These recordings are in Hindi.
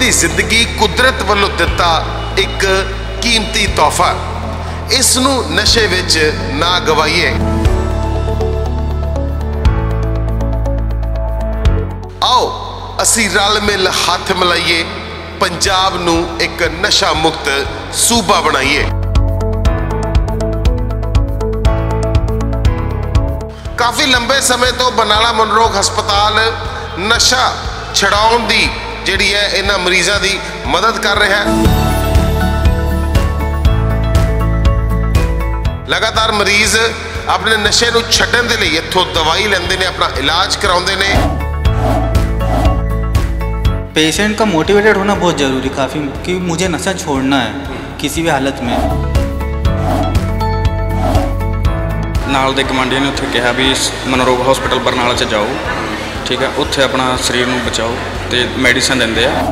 दी जिंदगी कुदरत वालों दिता एक कीमती तोहफा। इस नू नशे विच ना गवाइए। आओ असी रल मिल हाथ मिलाइए, पंजाब नू एक नशा मुक्त सूबा बनाइए। काफ़ी लंबे समय तो बरनाला मनोरोग हस्पताल नशा छड़ाउण दी जिहड़ी है इन्हां मरीजां दी मदद कर रहा है। लगातार मरीज अपने नशे नूं छड्डण दे लई इत्थों दवाई लैंदे ने, अपना इलाज कराउंदे ने। पेशेंट का मोटिवेटेड होना बहुत ज़रूरी काफ़ी कि मुझे नशा छोड़ना है किसी भी हालत में। नाल दे गवांढियां ने उत्थे कहा भी मनोरोग हॉस्पिटल बरनाला च जाओ, ठीक है, उत्थे अपना शरीर में बचाओ तो मेडिसिन देंदे आ।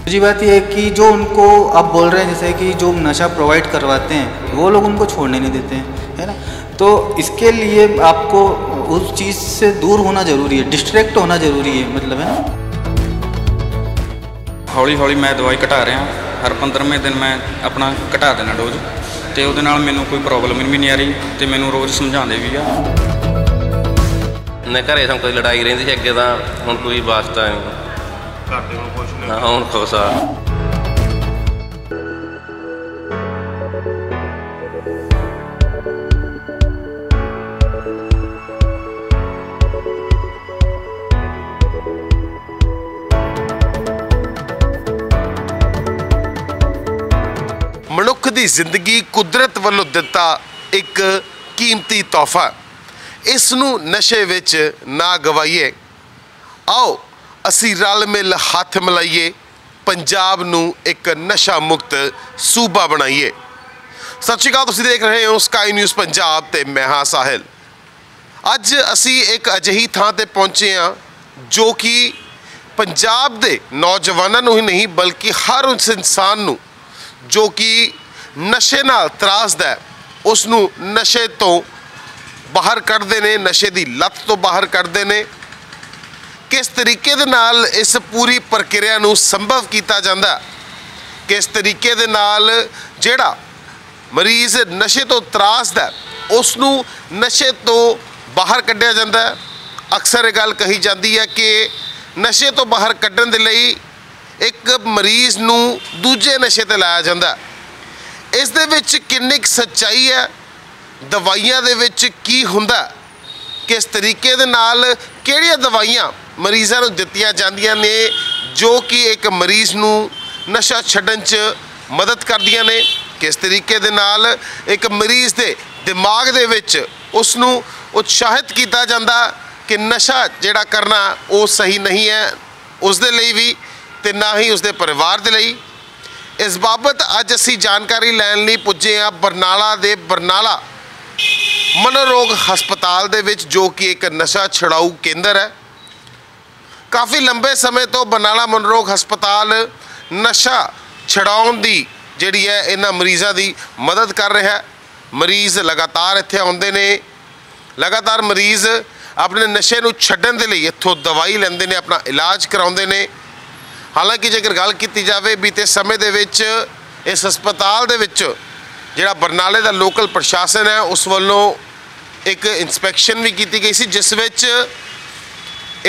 दूसरी बात यह है कि जो उनको आप बोल रहे हैं जैसे कि जो नशा प्रोवाइड करवाते हैं वो लोग उनको छोड़ने नहीं देते हैं, है ना। तो इसके लिए आपको उस चीज़ से दूर होना ज़रूरी है, डिस्ट्रैक्ट होना ज़रूरी है, मतलब, है ना। हौली हौली मैं दवाई घटा रहा, हर 15वें दिन मैं अपना घटा देना डोज, तो वो मैनू कोई प्रॉब्लम भी नहीं आ रही, तो मैनू रोज़ समझाते भी आ। मैं घर सब कोई लड़ाई रही थी अगे, तो हम कोई वास्ता नहीं, हाँ हम खुश आ। मनुख की जिंदगी कुदरत वालों दिता एक कीमती तोहफा। इस नू नशे विच ना गवाइए। आओ असी रल मिल हाथ मिलाइए, पंजाब नू एक नशा मुक्त सूबा बनाइए। सत श्री अकाल, तुसीं देख रहे हो स्काई न्यूज़ पंजाब ते मैं हाँ साहिल। अज असी एक अजिही थां ते पहुँचे हाँ जो कि पंजाब दे नौजवानों नू ही नहीं बल्कि हर उस इंसान नू जो कि नशे नाल त्रासदा है उस नू नशे तो बाहर करते हैं, नशे की लत तो बाहर करते हैं। किस तरीके दे नाल इस पूरी प्रक्रिया नू संभव किया जाता, किस तरीके दे नाल जेड़ा मरीज नशे तो त्रासदा उसनू नशे तो बाहर कढ़िया जाता है। अक्सर ये गल कही जाती है कि नशे तो बाहर कढ़न दे लई एक मरीज नू दूजे नशे ते लाया जाता है। इस दे विच किन्नी सच्चाई है, दवाइयां दे विच की हुंदा, किस तरीके दे नाल केड़ियां दवाइयां मरीज़ां नूं दित्तियां जांदियां ने जो कि एक मरीज़ नूं नशा छड्डण च मदद करदियां ने, किस तरीके दे नाल एक मरीज़ दे दिमाग दे विच उस नूं उत्साहित कीता जांदा कि नशा जिहड़ा करना वो सही नहीं है, उस दे लई भी ते ना ही उस दे परिवार दे लई। इस बाबत अज असीं जानकारी लैण लई पुज्जे आ बरनाला दे बरनाला मनोरोग हस्पताल दे विच जो कि एक नशा छड़ाऊ केंद्र है। काफ़ी लंबे समय तो बरनाला मनोरोग हस्पताल नशा छड़ाउण दी जिहड़ी है इन्हां मरीज़ां दी मदद कर रहा है। मरीज़ लगातार इत्थे आउंदे ने, लगातार मरीज़ अपने नशे नूं छड्डण दे लई इत्थों दवाई लैंदे ने, अपना इलाज कराउंदे ने। हालांकि जेकर गल कीती जावे बीते समय दे विच इस हस्पताल दे विच जिहड़ा बरनाले का लोकल प्रशासन है उस वालों एक इंस्पैक्शन भी की गई सी, जिस विच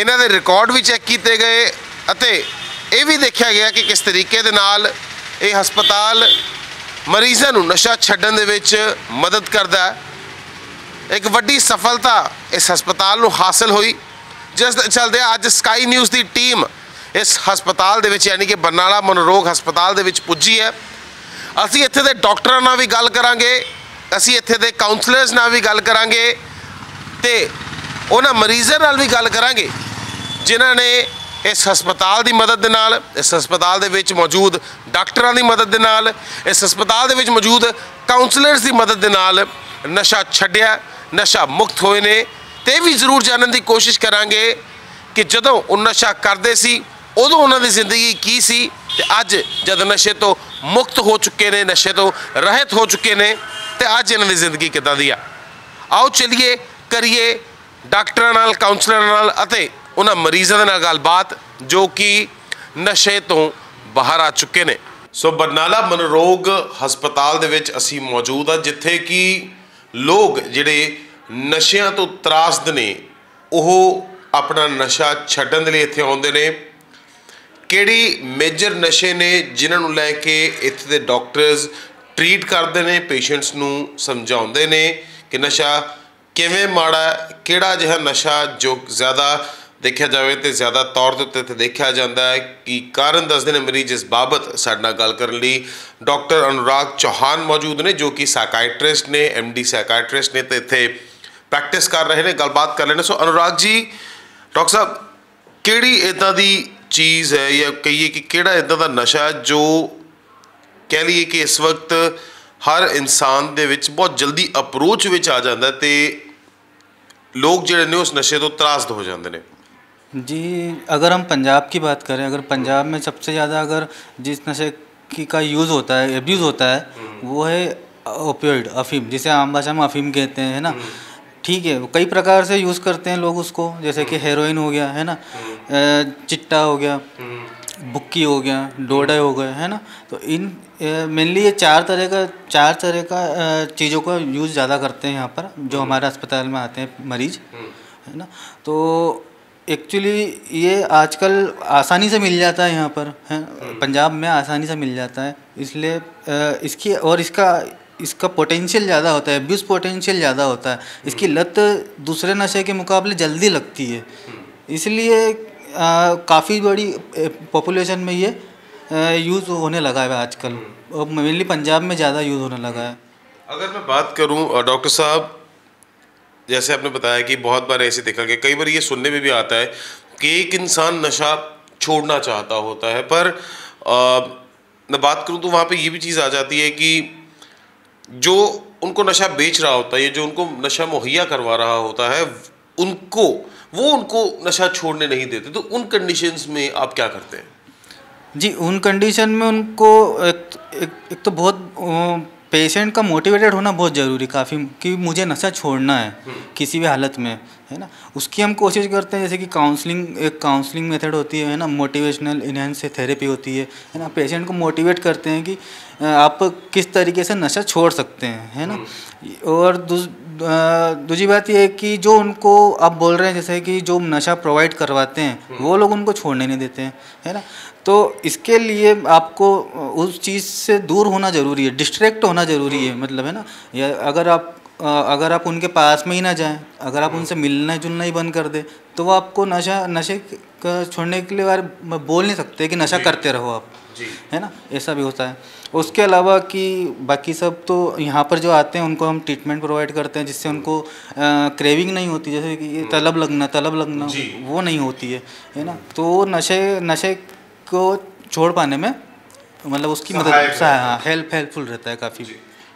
इन्हां दे रिकॉर्ड भी चैक किए गए अते ये भी देखा गया कि किस तरीके दे नाल ये हस्पताल मरीज़ां नूं नशा छड्डण दे विच मदद करदा है। एक वड्डी सफलता इस हस्पताल नूं हासिल हुई जिस चलदे अज स्काई न्यूज़ की टीम इस हस्पताल दे विच यानी कि बरनाला मनोरोग हस्पताल दे विच पुजी है। असी इत्थे दे डॉक्टरां नाल भी गल करांगे, असी इत्थे दे काउंसलर्स नाल भी गल करांगे ते उन्हां मरीज़ां नाल भी गल करांगे जिन्हां ने इस हस्पताल दी मदद दे नाल, इस हस्पताल दे विच मौजूद डॉक्टरां दी मदद दे नाल, इस हस्पताल दे विच मौजूद काउंसलर्स दी मदद दे नाल नशा छड्डिया, नशा मुक्त होए ने। ते भी जरूर जानन दी कोशिश करांगे कि जदों उह नशा करदे सी उदों उन्हां दी जिंदगी की सी ते अज जद नशे तो मुक्त हो चुके ने, नशे तो रहित हो चुके ने, ते अज इन्हां दी जिंदगी किदां दी आ। आओ चलिए करिए डॉक्टरां नाल, काउंसलरां नाल अते उन्हां मरीज़ां दे नाल गलबात जो कि नशे तो बाहर आ चुके ने। सो बरनाला मनोरोग हस्पताल दे विच असी मौजूद आ जिथे कि लोग जिहड़े नशियां तो त्रासद ने ओह अपना नशा छड्डण दे लई इत्थे आउंदे ने। किहड़े मेजर नशे ने जिन्हां नूं लैके इत्थे दे डॉक्टर्स ट्रीट करदे ने, पेशेंट्स नूं समझाउंदे ने कि नशा किवें माड़ा, किहड़ा जिहा नशा जो ज़्यादा देखा जाए तो ज़्यादा तौर के उत्ते देखा जाता है कि कारण दसदे ने मरीज। इस बाबत साडे नाल गल करन लई डॉक्टर अनुराग चौहान मौजूद ने जो कि साइकाट्रिस्ट ने, MD साइकाट्रिस्ट ने, तो इत्थे प्रैक्टिस कर रहे हैं, गलबात कर रहे हैं। सो अनुराग जी, डॉक्टर साहब, किहड़ी इदां दी चीज़ है या कहिए कि किहड़ा इदां दा नशा जो कह लीए कि इस वक्त हर इंसान दे विच बहुत जल्दी अप्रोच विच आ जाता है तो लोग जिहड़े ने उस नशे तो त्रासद हो जाते हैं? जी, अगर हम पंजाब की बात करें, अगर पंजाब में सबसे ज़्यादा अगर जिस नशे की का यूज़ होता है, एब्यूज़ होता है, वो है ओपियोइड, अफीम, जिसे आम भाषा में अफीम कहते हैं, है ना। ठीक है, कई प्रकार से यूज़ करते हैं लोग उसको, जैसे कि हेरोइन हो गया, है ना, चिट्टा हो गया, बुक्की हो गया, डोडे हो गए, है ना। तो इन मेनली ये चार तरह का चीज़ों का यूज़ ज़्यादा करते हैं यहाँ पर जो हमारे अस्पताल में आते हैं मरीज, है ना। तो एक्चुअली ये आजकल आसानी से मिल जाता है यहाँ पर, है पंजाब में आसानी से मिल जाता है, इसलिए इसकी और इसका पोटेंशियल ज़्यादा होता है, एब्यूज़ पोटेंशियल ज़्यादा होता है, इसकी लत दूसरे नशे के मुकाबले जल्दी लगती है, इसलिए काफ़ी बड़ी पॉपुलेशन में ये यूज़ होने लगा है आजकल, और मेनली पंजाब में ज़्यादा यूज़ होने लगा है। अगर मैं बात करूँ डॉक्टर साहब, जैसे आपने बताया कि बहुत बार ऐसे देखा गया, कई बार ये सुनने में भी आता है कि एक इंसान नशा छोड़ना चाहता होता है पर मैं बात करूं तो वहाँ पे ये भी चीज़ आ जाती है कि जो उनको नशा बेच रहा होता है, जो उनको नशा मुहैया करवा रहा होता है, उनको नशा छोड़ने नहीं देते। तो उन कंडीशंस में आप क्या करते हैं? जी, उन कंडीशन में उनको एक तो बहुत पेशेंट का मोटिवेटेड होना बहुत ज़रूरी काफ़ी कि मुझे नशा छोड़ना है किसी भी हालत में, है ना। उसकी हम कोशिश करते हैं, जैसे कि एक काउंसलिंग मेथड होती है ना, मोटिवेशनल इनहेंस थेरेपी होती है ना। पेशेंट को मोटिवेट करते हैं कि आप किस तरीके से नशा छोड़ सकते हैं, है ना। और दूसरी बात यह है कि जो उनको आप बोल रहे हैं जैसे कि जो नशा प्रोवाइड करवाते हैं वो लोग उनको छोड़ने नहीं देते हैं, है ना। तो इसके लिए आपको उस चीज़ से दूर होना ज़रूरी है, डिस्ट्रैक्ट होना ज़रूरी है, मतलब, है ना। या अगर आप उनके पास में ही ना जाएं, अगर आप उनसे मिलना जुलना ही बंद कर दें तो वो आपको नशे छोड़ने के लिए बार बोल नहीं सकते कि नशा करते रहो आप, है ना, ऐसा भी होता है। उसके अलावा कि बाकी सब तो यहाँ पर जो आते हैं उनको हम ट्रीटमेंट प्रोवाइड करते हैं जिससे उनको क्रेविंग नहीं होती, जैसे कि तलब लगना वो नहीं होती है ना। तो नशे को छोड़ पाने में मतलब उसकी मदद हेल्पफुल रहता है काफ़ी।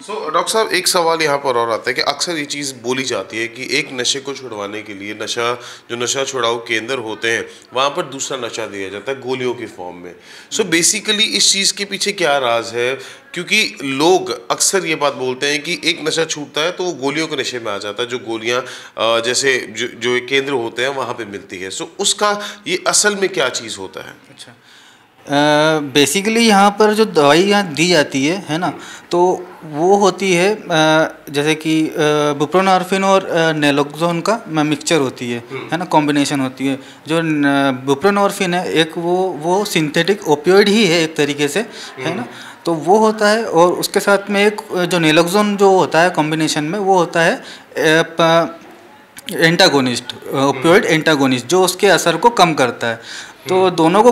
सो डॉक्टर साहब, एक सवाल यहाँ पर और आता है कि अक्सर ये चीज़ बोली जाती है कि एक नशे को छुड़वाने के लिए नशा छुड़ाऊ केंद्र होते हैं वहाँ पर दूसरा नशा दिया जाता है गोलियों के फॉर्म में। सो बेसिकली इस चीज़ के पीछे क्या राज है? क्योंकि लोग अक्सर ये बात बोलते हैं कि एक नशा छूटता है तो वो गोलियों के नशे में आ जाता है, जो गोलियाँ जैसे जो केंद्र होते हैं वहाँ पर मिलती है। सो उसका ये असल में क्या चीज़ होता है? अच्छा, बेसिकली यहाँ पर जो दवाइयाँ दी जाती है ना, तो वो होती है जैसे कि बुप्रोनॉर्फिन और नेलोक्सोन का मिक्सचर होती है ना, कॉम्बिनेशन होती है। जो बुप्रोनॉर्फिन है एक वो सिंथेटिक ओपियोइड ही है एक तरीके से, है ना, तो वो होता है। और उसके साथ में एक जो नेलोक्सोन जो होता है कॉम्बिनेशन में, वो होता है एंटागोनिस्ट, ओपियोइड एंटागोनिस्ट, जो उसके असर को कम करता है। तो दोनों को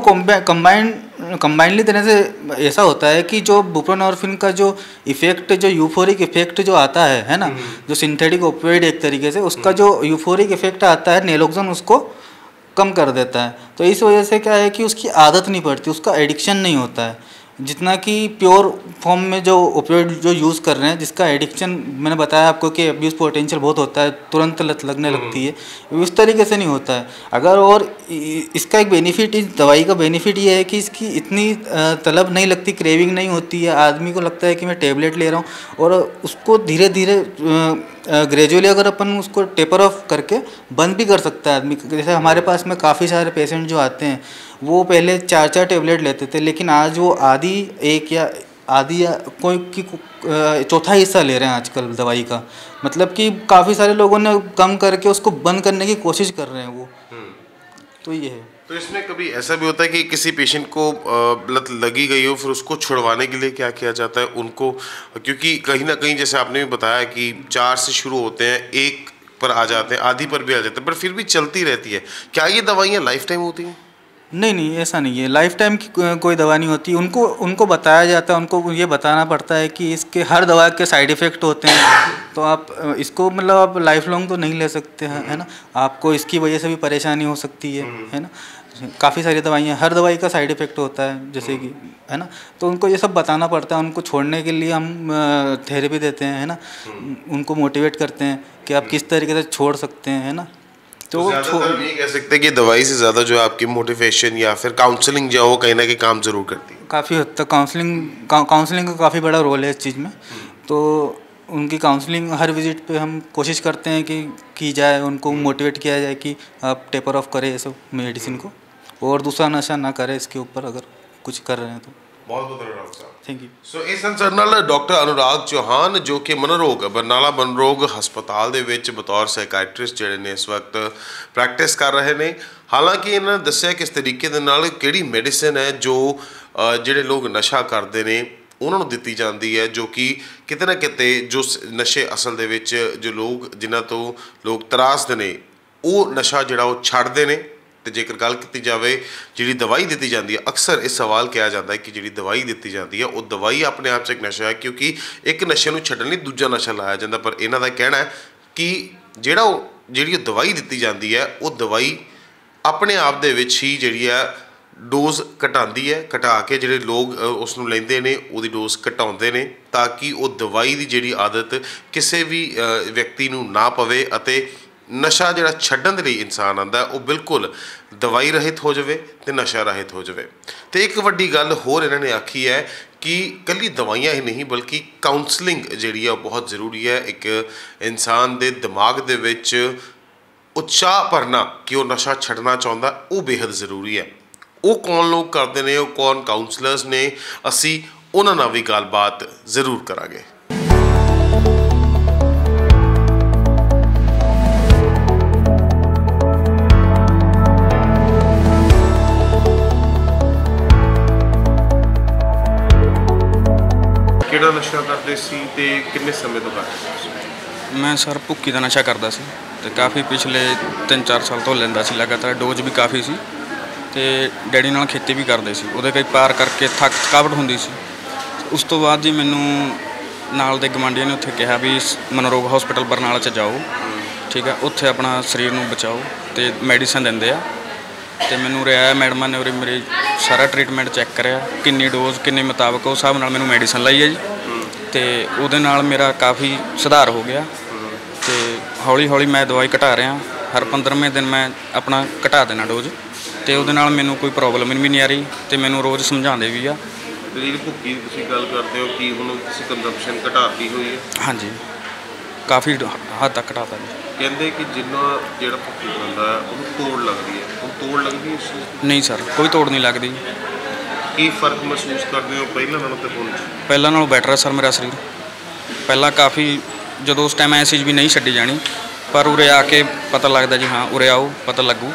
कंबाइनली देने से ऐसा होता है कि जो बुप्रोनॉर्फिन का जो इफ़ेक्ट, जो यूफोरिक इफ़ेक्ट जो आता है ना, जो सिंथेटिक ओपियोइड एक तरीके से, उसका जो यूफोरिक इफ़ेक्ट आता है नेलोक्सोन उसको कम कर देता है। तो इस वजह से क्या है कि उसकी आदत नहीं पड़ती, उसका एडिक्शन नहीं होता है, जितना कि प्योर फॉर्म में जो ओपियोइड जो यूज़ कर रहे हैं जिसका एडिक्शन, मैंने बताया आपको कि एब्यूज़ पोटेंशियल बहुत होता है, तुरंत लत लगने लगती है, उस तरीके से नहीं होता है। अगर और इसका एक बेनिफिट, इस दवाई का बेनिफिट ये है कि इसकी इतनी तलब नहीं लगती, क्रेविंग नहीं होती है, आदमी को लगता है कि मैं टेबलेट ले रहा हूँ, और उसको धीरे धीरे ग्रेजुअली अगर अपन उसको टेपर ऑफ करके बंद भी कर सकता है आदमी। जैसे हमारे पास में काफ़ी सारे पेशेंट जो आते हैं वो पहले 4-4 टेबलेट लेते थे, लेकिन आज वो आधी या कोई चौथा हिस्सा ले रहे हैं आजकल दवाई का। मतलब कि काफ़ी सारे लोगों ने कम करके उसको बंद करने की कोशिश कर रहे हैं वो। तो ये है। तो इसमें कभी ऐसा भी होता है कि किसी पेशेंट को लत लगी गई हो, फिर उसको छुड़वाने के लिए क्या किया जाता है उनको? क्योंकि कहीं ना कहीं जैसे आपने भी बताया कि 4 से शुरू होते हैं, 1 पर आ जाते हैं, आधी पर भी आ जाते हैं, पर फिर भी चलती रहती है। क्या ये दवाइयाँ लाइफ टाइम होती हैं? नहीं, ऐसा नहीं है। लाइफ टाइम की कोई दवा नहीं होती। उनको बताया जाता है, उनको ये बताना पड़ता है कि इसके हर दवा के साइड इफ़ेक्ट होते हैं, तो आप इसको मतलब आप लाइफ लॉन्ग तो नहीं ले सकते हैं, है ना। आपको इसकी वजह से भी परेशानी हो सकती है ना। काफ़ी सारी दवाइयाँ, हर दवाई का साइड इफ़ेक्ट होता है जैसे कि, है ना। तो उनको ये सब बताना पड़ता है। उनको छोड़ने के लिए हम थेरेपी देते हैं, है ना। उनको मोटिवेट करते हैं कि आप किस तरीके से छोड़ सकते हैं, है ना। तो हम ये कह सकते हैं कि दवाई से ज़्यादा जो आपकी मोटिवेशन या फिर काउंसलिंग जो वो कहीं ना कहीं काम ज़रूर करती है। काफ़ी हद तक काउंसलिंग का काफ़ी बड़ा रोल है इस चीज़ में। तो उनकी काउंसलिंग हर विजिट पे हम कोशिश करते हैं कि की जाए, उनको मोटिवेट किया जाए कि आप टेपर ऑफ करें ये सब मेडिसिन को, और दूसरा नशा ना करें इसके ऊपर अगर कुछ कर रहे हैं तो। बहुत बहुत धन्यवाद साहब, थैंक यू। सो इस संदर्भ नाल डॉक्टर अनुराग चौहान जो कि मनोरोग बरनाला मनोरोग ਹਸਪਤਾਲ ਦੇ ਵਿੱਚ ਬਤੌਰ ਸਾਈਕਾਇਟ੍ਰਿਸਟ ਜਿਹੜੇ ਨੇ ਇਸ ਵਕਤ ਪ੍ਰੈਕਟਿਸ ਕਰ ਰਹੇ ਨੇ। ਹਾਲਾਂਕਿ ਇਹਨਾਂ ਨੇ ਦੱਸਿਆ ਕਿਸ ਤਰੀਕੇ ਦੇ ਨਾਲ ਕਿਹੜੀ ਮੈਡੀਸਿਨ ਹੈ ਜੋ ਜਿਹੜੇ ਲੋਕ ਨਸ਼ਾ ਕਰਦੇ ਨੇ ਉਹਨਾਂ ਨੂੰ ਦਿੱਤੀ ਜਾਂਦੀ ਹੈ, ਜੋ ਕਿ ਕਿਤੇ ਨਾ ਕਿਤੇ ਜੋ ਨਸ਼ੇ ਅਸਲ ਦੇ ਵਿੱਚ ਜੋ ਲੋਕ ਜਿਨ੍ਹਾਂ ਤੋਂ ਲੋਕ ਤਰਾਸਦੇ ਨੇ ਉਹ ਨਸ਼ਾ ਜਿਹੜਾ ਉਹ ਛੱਡਦੇ ਨੇ। तो जेकर गल की जाए जी दवाई दी जाती है, अक्सर इस सवाल किया जाता है कि जी दवाई दी जाती है वो दवाई अपने आप से एक नशा है, क्योंकि एक नशे को छड्डण लई दूजा नशा लाया जाता। पर इन्हां दा कहना है कि जिहड़ा जी दवाई दी जाती है वो दवाई अपने आप दे विच ही जिहड़ी है डोज घटाती है, घटा के जिहड़े लोग उसनूं लैंदे ने उहदी डोज घटाउंदे ने ताकि वो दवाई दी जिहड़ी आदत किसी भी व्यक्ति नूं ना पवे, अते नशा जिहड़ा छड्डण दे लई इंसान आंदा वो बिल्कुल दवाई रहित हो जाए तो नशा रहित हो जाए। तो एक वड्डी गल होर इन्होंने आखी है कि कली दवाइयां ही नहीं बल्कि काउंसलिंग जिहड़ी है बहुत जरूरी है। एक इंसान दे दिमाग दे विच उत्साह भरना कि वो नशा छड्डना चाहुंदा वो बेहद ज़रूरी है। वो कौन लोग करते हैं, वो कौन काउंसलर्स ने, असी उन्हां नाल भी गलबात जरूर करांगे। नशा करते थे कितने समय तो करते? मैं सर भुक्की का नशा करता सी, काफ़ी पिछले 3-4 साल तो लेंदा सी लगातार। डोज भी काफ़ी सी ते डैडी नाल खेती भी करते सी, उहदे कई पार करके थकावट हुंदी सी। उस तो बाद जी मैनू नाल दे गवांढियां ने उत्थे कहा भी मनोरोग हॉस्पिटल बरनाला च जाओ, ठीक है, उत्थे अपना शरीर नूं बचाओ ते मेडिसिन दिंदे आ। तो मैनू रिया मैडम ने उरे मेरी सारा ट्रीटमेंट चैक कराया किन्नी डोज किन्ने मुताबिक उस हिसाब नाल मैनू मेडिसिन लाई है जी। तो उहदे नाल मेरा काफ़ी सुधार हो गया। तो हौली हौली मैं दवाई घटा रहा, हर 15वें दिन मैं अपना घटा देना डोज, तो उहदे नाल मैनू कोई प्रॉब्लम भी नहीं आ रही। तो मैनू रोज़ समझाते भी आ। भुक्की तुसीं गल करदे हो कि हुण तुसीं कंजम्पशन घटाती हुई है? हाँ जी, काफ़ी हद तक घटाता जी। कहते कि जिन्ना जो भुक्की बंदा तोड़ लगती है, तोड़ लगती है? नहीं सर, कोई तोड़ नहीं लगती। ਕੀ ਫਰਕ ਮਹਿਸੂਸ ਕਰਦੇ ਹੋ ਪਹਿਲਾਂ ਨਾਲੋਂ ਤੇ ਹੁਣ? ਪਹਿਲਾਂ ਨਾਲੋਂ ਬੈਟਰ ਹੈ ਸਰ ਮੇਰਾ ਸਰੀਰ। ਪਹਿਲਾਂ ਕਾਫੀ ਜਦੋਂ ਉਸ ਟਾਈਮ ਐਸੀ ਵੀ ਨਹੀਂ ਛੱਡੀ ਜਾਣੀ, ਪਰ ਉਰੇ ਆ ਕੇ ਪਤਾ ਲੱਗਦਾ ਜੀ ਹਾਂ ਉਰੇ ਆਓ ਪਤਾ ਲੱਗੂ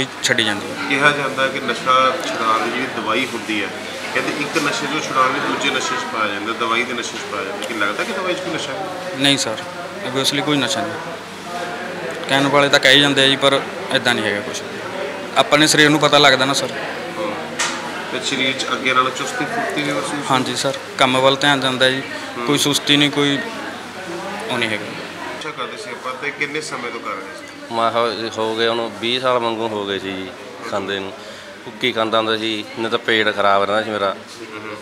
ਵੀ ਛੱਡੀ ਜਾਂਦੀ ਹੈ। ਕਿਹਾ ਜਾਂਦਾ ਕਿ ਨਸ਼ਾ ਛੁਡਾਉਣ ਦੀ ਦਵਾਈ ਹੁੰਦੀ ਹੈ, ਕਹਿੰਦੇ ਇੱਕ ਨਸ਼ੇ ਤੋਂ ਛੁਡਾਉਣ ਲਈ ਦੂਜੇ ਨਸ਼ੇ 'ਚ ਪਾਇਆ ਜਾਂਦਾ, ਦਵਾਈ ਦੇ ਨਸ਼ੇ 'ਚ ਪਾਇਆ ਜਾਂਦਾ। ਕਿ ਲੱਗਦਾ ਕਿ ਦਵਾਈ 'ਚ ਕੋਈ ਨਸ਼ਾ? ਨਹੀਂ ਸਰ, ਓਬਵੀਅਸਲੀ ਕੋਈ ਨਸ਼ਾ ਨਹੀਂ। ਕਹਿਣ ਵਾਲੇ ਤਾਂ ਕਹੀ ਜਾਂਦੇ ਆ ਜੀ, ਪਰ ਇਦਾਂ ਨਹੀਂ ਹੈਗਾ ਕੁਛ। ਆਪਣੇ ਸਰੀਰ ਨੂੰ ਪਤਾ ਲੱਗਦਾ ਨਾ ਸਰ। ਸਰੀਰ 'ਚ ਅੱਗੇ ਨਾਲੋਂ ਚੁਸਤੀ ਫੁਰਤੀ ਵੀ ਮਹਿਸੂਸ? ਹਾਂਜੀ ਸਰ, ਕੰਮ ਵੱਲ ਧਿਆਨ ਜਾਂਦਾ ਜੀ, ਕੋਈ ਸੁਸਤੀ ਨਹੀਂ, ਕੋਈ ਉਹ ਨਹੀਂ ਹੈਗਾ। ਅੱਛਾ ਕਰਦੇ ਸੀ ਆਪਾਂ, ਤੇ ਕਿੰਨੇ ਸਮੇਂ ਤੋਂ ਕਰ ਰਹੇ ਸੀ? ਮੈਂ ਹੋ ਗਏ ਉਹਨੂੰ 20 ਸਾਲ ਵਾਂਗੂ ਹੋ ਗਏ ਸੀ ਜੀ ਖਾਂਦੇ ਨੂੰ। ਭੁੱਕੀ ਖਾਂਦਾ ਹੁੰਦਾ ਸੀ, ਨਹੀਂ ਤਾਂ ਪੇਟ ਖਰਾਬ ਰਹਿੰਦਾ ਸੀ ਮੇਰਾ,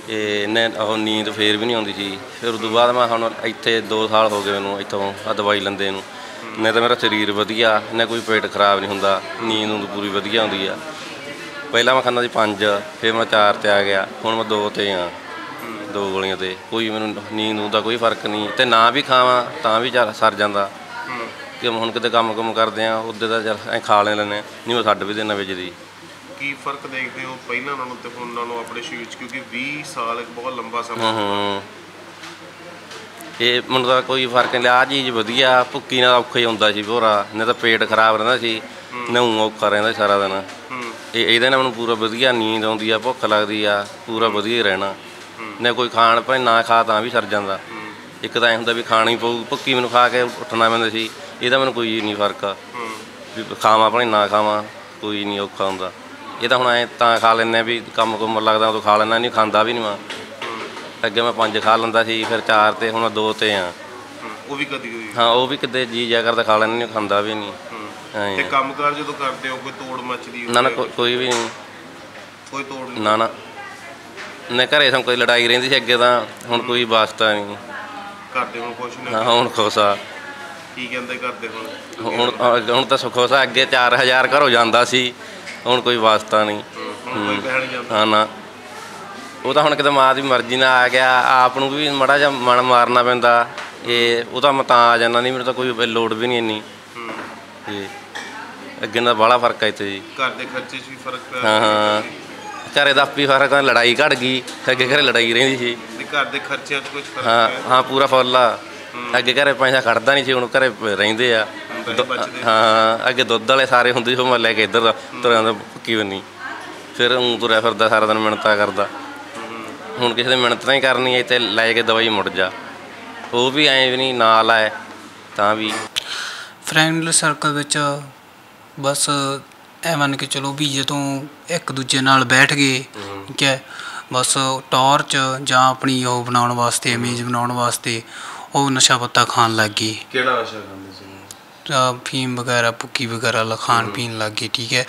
ਇਹ ਇਹਨੇ ਉਹ ਨੀਂਦ ਫੇਰ ਵੀ ਨਹੀਂ ਆਉਂਦੀ ਸੀ। ਫਿਰ ਉਦੋਂ ਬਾਅਦ ਮੈਂ ਹੁਣ ਇੱਥੇ 2 ਸਾਲ ਹੋ ਗਏ ਮੈਨੂੰ ਇੱਥੋਂ ਆ ਦਵਾਈ ਲੈਂਦੇ ਨੂੰ, ਨਹੀਂ ਤਾਂ ਮੇਰਾ ਸਰੀਰ ਵਧੀਆ, ਨਾ ਕੋਈ ਪੇਟ ਖਰਾਬ ਨਹੀਂ ਹੁੰਦਾ, ਨੀਂਦ ਨੂੰ ਪੂਰੀ ਵਧੀਆ ਆਉਂਦੀ ਆ। ਪਹਿਲਾਂ ਮੈਂ ਖਾਂਦਾ ਸੀ 5, ਫਿਰ ਮੈਂ 4 'ਤੇ ਆ ਗਿਆ, ਹੁਣ ਮੈਂ 2 'ਤੇ ਹਾਂ, 2 ਗੋਲੀਆਂ 'ਤੇ। ਕੋਈ ਮੈਨੂੰ ਨੀਂਦ ਦਾ ਕੋਈ ਫਰਕ ਨਹੀਂ, ਅਤੇ ਨਾ ਵੀ ਖਾਵਾਂ ਤਾਂ ਵੀ ਚੱਲ ਸਰ ਜਾਂਦਾ। ਕਿ ਹੁਣ ਕਿਤੇ ਕੰਮ ਕਰਦੇ ਹਾਂ, ਉੱਦਾਂ ਤਾਂ ਚੱਲ ਐਂ ਖਾ ਲੈਂਦੇ ਹਾਂ, ਨਹੀਂ ਮੈਂ ਛੱਡ ਵੀ ਦੇਣਾ ਵਿੱਚ ਦੀ। की फर्क देखते हो पहला नालों ते हुण नालों अपने शरीर च, क्योंकि 20 साल एक बहुत लंबा समय ये मुंडा कोई फर्क नहीं। आ चीज वधिया भुक्की नाल औखा ही हुंदा सी भोरा, नहीं तो पेट खराब रहिंदा सी, नहूं औखा रहिंदा सारा दिन। ਇਹਦੇ ਨਾਲ ਮੈਨੂੰ ਪੂਰਾ ਵਧੀਆ ਨੀਂਦ ਆਉਂਦੀ ਆ, ਭੁੱਖ ਲੱਗਦੀ ਆ, ਪੂਰਾ ਵਧੀਆ ਹੀ ਰਹਿਣਾ। ਨਾ ਕੋਈ ਖਾਣ ਭਾਵੇਂ ਨਾ ਖਾ ਤਾਂ ਵੀ ਸਰ ਜਾਂਦਾ। ਇੱਕ ਤਾਂ ਐਂ ਹੁੰਦਾ ਵੀ ਖਾਣੀ ਪਊ, ਭੁੱਕੀ ਮੈਨੂੰ ਖਾ ਕੇ ਉੱਠਣਾ ਪੈਂਦਾ ਸੀ। ਇਹਦਾ ਮੈਨੂੰ ਕੋਈ ਨਹੀਂ ਫਰਕ ਆ ਵੀ ਖਾਵਾਂ ਭਾਵੇਂ ਨਾ ਖਾਵਾਂ, ਕੋਈ ਨਹੀਂ ਔਖਾ ਹੁੰਦਾ। ਇਹ ਤਾਂ ਹੁਣ ਐਂ ਤਾਂ ਖਾ ਲੈਂਦੇ ਹਾਂ ਵੀ ਕੰਮ ਕੁੰਮ ਲੱਗਦਾ ਉਦੋਂ ਖਾ ਲੈਂਦਾ, ਨਹੀਂ ਖਾਂਦਾ ਵੀ ਨਹੀਂ ਮੈਂ। ਅੱਗੇ ਮੈਂ 5 ਖਾ ਲੈਂਦਾ ਸੀ, ਫਿਰ 4 'ਤੇ, ਹੁਣ 2 'ਤੇ ਆ। ਉਹ ਵੀ ਕਦੀ ਹਾਂ ਉਹ ਵੀ ਕਿਤੇ ਜੀ ਜਾ ਕਰਦਾ ਖਾ ਲੈਂਦਾ, ਨਹੀਂ ਖਾਂਦਾ ਵੀ ਨਹੀਂ। ਤੇ ਕੰਮਕਾਰ ਜਦੋਂ ਕਰਦੇ ਹੋ ਕੋਈ ਤੋੜ ਮੱਚਦੀ? ਨਾ ਨਾ ਕੋਈ ਵੀ ਨਹੀਂ, ਕੋਈ ਤੋੜ ਨਹੀਂ। ਨਾ ਨਾ ਨਾ ਘਰੇ ਸਾਨੂੰ ਕੋਈ ਲੜਾਈ ਰਹਿੰਦੀ ਸੀ ਅੱਗੇ ਤਾਂ, ਹੁਣ ਕੋਈ ਵਾਸਤਾ ਨਹੀਂ। ਕਰਦੇ ਹੁਣ ਕੁਛ ਨਹੀਂ? ਹਾਂ ਹੁਣ ਖੁਸ਼ ਆ। ਕੀ ਕਹਿੰਦੇ ਕਰਦੇ ਹੁਣ? ਹੁਣ ਤਾਂ ਖੁਸ਼ ਆ। ਅੱਗੇ 4000 ਘਰੋਂ ਜਾਂਦਾ ਸੀ, ਹੁਣ ਕੋਈ ਵਾਸਤਾ ਨਹੀਂ। ਹਾਂ ਨਾ ਉਹ ਤਾਂ ਹੁਣ ਕਿਤੇ ਮਾਂ ਦੀ ਮਰਜ਼ੀ ਨਾਲ ਆ ਗਿਆ। ਆਪ ਨੂੰ ਵੀ ਮਾੜਾ ਜਿਹਾ ਮਨ ਮਾਰਨਾ ਪੈਂਦਾ। ਇਹ ਉਹ ਤਾਂ ਮੈਂ ਤਾਂ ਆ ਜਾਂਦਾ ਨਹੀਂ, ਮੈਨੂੰ ਤਾਂ ਕੋਈ ਲੋੜ ਵੀ ਨਹੀਂ ਇੰਨੀ। ਅੱਗੇ ਨਾਲ ਬਾਹਲਾ ਫਰਕ ਆ ਇੱਥੇ ਜੀ। ਘਰ ਦੇ ਖਰਚੇ 'ਚ ਵੀ ਫਰਕ ਪਿਆ? ਹਾਂ ਹਾਂ ਘਰੇ ਦਾ ਆਪੀ ਫਰਕ ਆ, ਲੜਾਈ ਘੱਟ ਗਈ। ਅੱਗੇ ਘਰੇ ਲੜਾਈ ਰਹਿੰਦੀ ਸੀ। ਘਰ ਦੇ ਖਰਚਿਆਂ 'ਚ ਕੁਝ ਫਰਕ? ਹਾਂ ਹਾਂ ਪੂਰਾ ਫੁੱਲ ਆ। ਅੱਗੇ ਘਰੇ ਪੈਸਾ ਖੜਦਾ ਨਹੀਂ ਸੀ, ਹੁਣ ਘਰੇ ਰਹਿੰਦੇ ਆ। ਹਾਂ ਅੱਗੇ ਦੁੱਧ ਵਾਲੇ ਸਾਰੇ ਹੁੰਦੇ ਸੀ, ਉਹ ਮੈਂ ਲੈ ਕੇ ਇੱਧਰ ਤੁਰ ਜਾਂਦਾ ਭੁੱਕੀ ਬੰਨੀ, ਫਿਰ ਊਂ ਤੁਰਿਆ ਫਿਰਦਾ ਸਾਰਾ ਦਿਨ ਮਿਹਨਤਾਂ ਕਰਦਾ। ਹੁਣ ਕਿਸੇ ਦੀ ਮਿਹਨਤ ਨਹੀਂ ਕਰਨੀ ਹੈ, ਇੱਥੇ ਲੈ ਕੇ ਦਵਾਈ ਮੁੜ ਜਾ। ਉਹ ਵੀ ਐਂ ਵੀ ਨਹੀਂ ਨਾਲ ਆਏ ਤਾਂ भी। फ्रेंडली सर्कल विच बस ए मन के चलो भी जो एक दूजे नाल बैठ गए, ठीक है, बस टॉर्च जां अपनी ओह बनाने वास्ते, इमेज बनाने वास्ते वह नशा पत्ता खान लग गए। केड़ा नशा खांदे सी? अफीम वगैरह भुक्की वगैरह खान पीन लग गए, ठीक है।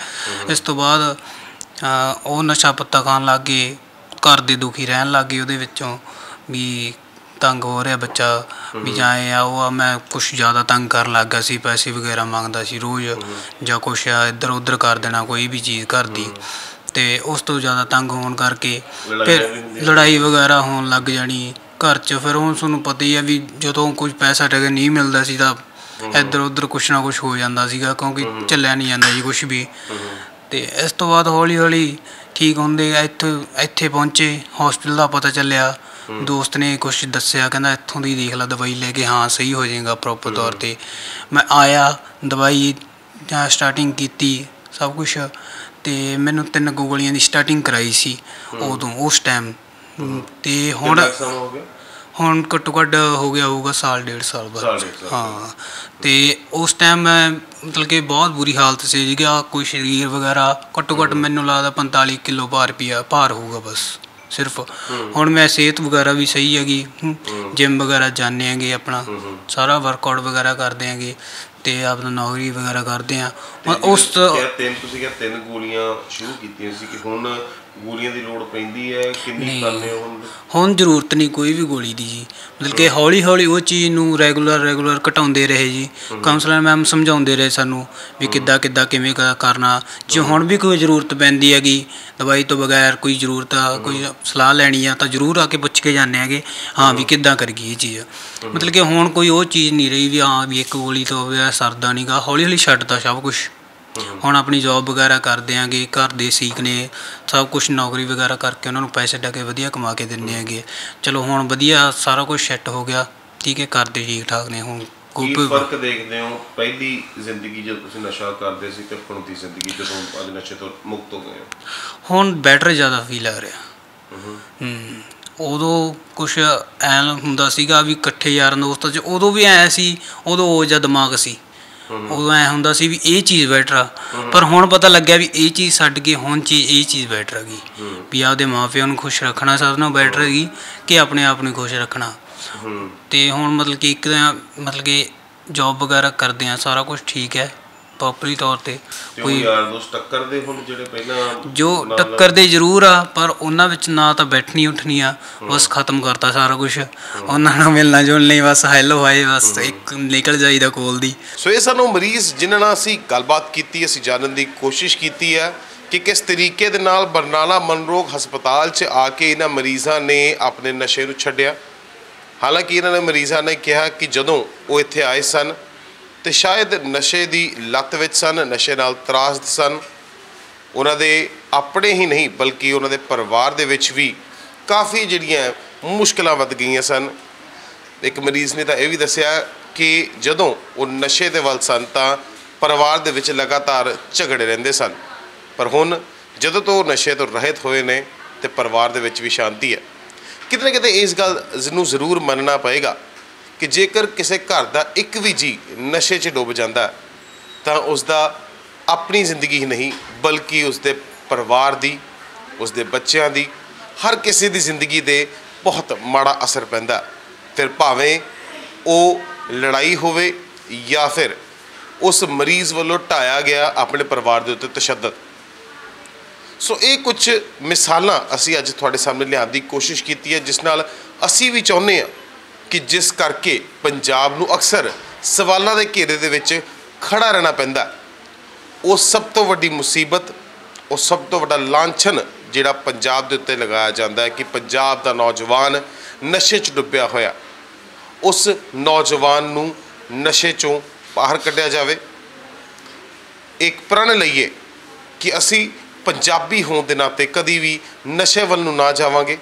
इस तो बाद वह नशा पत्ता खान लग गए, घर दे दुखी रहन लग गए उहदे विच्चों भी। तंग हो रहा बच्चा भी जाए आ, वो मैं कुछ ज़्यादा तंग कर लग गया सी, पैसे वगैरह मांगता सी रोज़, या कुछ इधर उधर कर देना कोई भी चीज़ घर दी। तो उस तो ज़्यादा तंग होने करके फिर लड़ाई वगैरह होने लग जानी घर च। फिर हम सूँ पता ही है भी जो कुछ पैसा टके नहीं मिलता सी तो इधर उधर कुछ ना कुछ हो जाता सी, क्योंकि झलिया नहीं जाता जी कुछ भी। तो इस तो बाद हौली हौली ठीक होंदे इत्थे पहुँचे, हॉस्पिटल का पता चलिया। दोस्त ने कुछ दसिया, कहना इत्थों दी देख ला दवाई लेके, हाँ सही हो जाएगा प्रॉपर तौर पर। मैं आया, दवाई स्टार्टिंग की सब कुछ, तो मैंने 3 गोलियां की स्टार्टिंग कराई सी उदों उस टाइम। तो हुण घट्टो घट्ट हो गया होगा 1.5 साल बाद। हाँ तो उस टाइम मैं मतलब कि बहुत बुरी हालत से कोई शरीर वगैरह घट्टो घट्ट मैनू लगता 45 किलो भार होगा बस सिर्फ। हुण मैं सेहत वगैरह भी सही हैगी, जिम वगैरह जाने हैं, अपना सारा वर्कआउट वगैरह करते हैं, तो अपना नौकरी वगैरह करते हैं। उस तीन गोलियां शुरू कीतियां, गोलियां दी लोड़ पैंदी है किन्नी करने हुण? जरूरत नहीं कोई भी गोली दी जी, मतलब कि हौली हौली वो चीज़ नूं रेगुलर घटाउंदे रहे जी। काउंसलर मैम समझाउंदे रहे सानूं भी किद्दां किद्दां किवें करना। जो हुण भी कोई जरूरत पैंदी हैगी दवाई तो बगैर, कोई जरूरत आ कोई सलाह लैनी आ, तां जरूर आके पुछ के जाने हैगे हाँ भी किद्दां करिए चीज़। मतलब कि हुण कोई वो चीज़ नहीं रही भी हाँ भी एक गोली तो सरदा नहीं गा। हौली हौली छड्डदा सब कुछ। ਹੁਣ ਆਪਣੀ ਜੌਬ ਵਗੈਰਾ ਕਰਦੇ ਆਂਗੇ, ਘਰ ਦੇ ਸੀਕ ਨੇ ਸਭ ਕੁਛ, ਨੌਕਰੀ ਵਗੈਰਾ ਕਰਕੇ ਉਹਨਾਂ ਨੂੰ ਪੈਸੇ ਟਕੇ ਵਧੀਆ ਕਮਾ ਕੇ ਦਿੰਦੇ ਹੈਗੇ। ਚਲੋ ਹੁਣ ਵਧੀਆ ਸਾਰਾ ਕੁਝ ਸੈੱਟ ਹੋ ਗਿਆ, ਠੀਕ ਹੈ, ਕਰਦੇ ਠੀਕ ਠਾਕ ਨੇ ਹੁਣ। ਕੀ ਫਰਕ ਦੇਖਦੇ ਹੋ ਪਹਿਲੀ ਜ਼ਿੰਦਗੀ ਜਦੋਂ ਤੁਸੀਂ ਨਸ਼ਾ ਕਰਦੇ ਸੀ ਤੇ ਹੁਣ ਦੀ ਜ਼ਿੰਦਗੀ ਜਦੋਂ ਅੱਜ ਨਸ਼ੇ ਤੋਂ ਮੁਕਤ ਹੋ ਗਏ ਹੋ? ਹੁਣ ਬੈਟਰ ਜ਼ਿਆਦਾ ਫੀਲ ਆ ਰਿਹਾ। ਉਦੋਂ ਕੁਛ ਐਂ ਹੁੰਦਾ ਸੀਗਾ ਵੀ ਇਕੱਠੇ ਯਾਰ ਦੋਸਤਾਂ 'ਚ ਉਦੋਂ ਵੀ ਐਂ ਸੀ, ਉਦੋਂ ਉਹ ਜਿਹਾ ਦਿਮਾਗ ਸੀ, ਉਦੋਂ ਐਂ ਹੁੰਦਾ ਸੀ ਵੀ ਇਹ ਚੀਜ਼ ਬੈਟਰ ਆ। ਪਰ ਹੁਣ ਪਤਾ ਲੱਗਿਆ ਵੀ ਇਹ ਚੀਜ਼ ਛੱਡ ਕੇ ਹੁਣ ਚੀਜ਼ ਇਹ ਚੀਜ਼ ਬੈਟਰ ਹੈਗੀ ਵੀ ਆਪਦੇ ਮਾਂ ਪਿਓ ਨੂੰ ਖੁਸ਼ ਰੱਖਣਾ ਸਭ ਨਾਲੋਂ ਬੈਟਰ ਹੈਗੀ ਕਿ ਆਪਣੇ ਆਪ ਨੂੰ ਖੁਸ਼ ਰੱਖਣਾ। ਤੇ ਹੁਣ ਮਤਲਬ ਕਿ ਇੱਕ ਤਾਂ ਮਤਲਬ ਕਿ ਜੌਬ ਵਗੈਰਾ ਕਰਦੇ ਆ, ਸਾਰਾ ਕੁਝ ਠੀਕ ਹੈ ਪ੍ਰੋਪਰਲੀ ਤੌਰ ਤੇ। ਕੋਈ ਯਾਰ ਦੋਸਤ ਟੱਕਰਦੇ ਹੁਣ ਜਿਹੜੇ ਪਹਿਲਾਂ ਜੋ ਟੱਕਰਦੇ ਜ਼ਰੂਰ ਆ, ਪਰ ਉਹਨਾਂ ਵਿੱਚ ਨਾ ਤਾਂ ਬੈਠਣੀ ਉੱਠਣੀ ਆ, ਬਸ ਖਤਮ ਕਰਤਾ ਸਾਰਾ ਕੁਝ। ਉਹਨਾਂ ਨਾਲ ਮਿਲਣਾ ਜੁਲਣਾ ਹੀ ਬਸ ਹੈਲੋ ਹਾਏ, ਬਸ ਇੱਕ ਨਿਕਲ ਜਾਈਦਾ ਕੋਲ ਦੀ। ਸੋ ਇਹ ਸਾਨੂੰ ਮਰੀਜ਼ ਜਿਨ੍ਹਾਂ ਨਾਲ ਅਸੀਂ ਗੱਲਬਾਤ ਕੀਤੀ, ਅਸੀਂ ਜਾਣਨ ਦੀ ਕੋਸ਼ਿਸ਼ ਕੀਤੀ ਹੈ ਕਿ ਕਿਸ ਤਰੀਕੇ ਦੇ ਨਾਲ ਬਰਨਾਲਾ ਮਨੋਰੋਗ ਹਸਪਤਾਲ 'ਚ ਆ ਕੇ ਇਹਨਾਂ ਮਰੀਜ਼ਾਂ ਨੇ ਆਪਣੇ ਨਸ਼ੇ ਨੂੰ ਛੱਡਿਆ। ਹਾਲਾਂਕਿ ਇਹਨਾਂ ਨੇ ਮਰੀਜ਼ਾਂ ਨੇ ਕਿਹਾ ਕਿ ਜਦੋਂ ਉਹ ਇੱਥੇ ਆਏ ਸਨ तो शायद नशे की लत्त विच सन, नशे नाल त्रासद सन। उन्होंने अपने ही नहीं बल्कि उन्होंने परिवार के भी काफ़ी जिहड़ियां मुश्किलां वध गईयां सन। एक मरीज़ ने तो यह भी दस्सिया कि जदों वो नशे दे वल सन तां परिवार दे विच लगातार झगड़े रहिंदे सन, पर हुण जदों तो नशे तो रहित होए ने ते परिवार दे विच भी शांति है। कितने कितने इस गल नूं जरूर मनना पएगा कि जेकर किसी घर का एक भी जी नशे च डुब जाता तो उसका अपनी जिंदगी ही नहीं बल्कि उसके परिवार की, उसके बच्चों की, हर किसी की जिंदगी दे बहुत माड़ा असर पैंदा। फिर भावें वो लड़ाई होवे या फिर उस मरीज़ वालों ढाया गया अपने परिवार के उत्ते तशद्दद। सो ये कुछ मिसाल असी अज तुहाडे सामने लियाउण दी कोशिश कीती है, जिस नाल असी भी चाहुंदे आ कि जिस करके पंजाब नूं अक्सर सवालों के घेरे दे विच खड़ा रहना पैंदा। वो सब तो वड्डी मुसीबत, वो सब तो वड्डा लांछन जिहड़ा पंजाब दे उत्ते लगाया जाता है कि पंजाब दा नौजवान नशे च डुब्बिया होया, उस नौजवान नूं नशे चों बाहर कड्ढिया जावे। एक प्रण लईए कि असी पंजाबी होण दे नाते कदी भी नशे वल नूं ना जावांगे,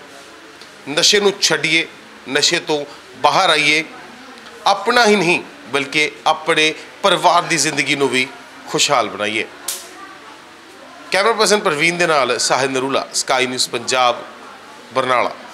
नशे नूं छड्डिए, नशे तो बाहर आइए, अपना ही नहीं बल्कि अपने परिवार की जिंदगी नूं भी खुशहाल बनाइए। कैमरा पर्सन प्रवीण दे नाल साहिल नरूला, स्काई न्यूज़ पंजाब, बरनाला।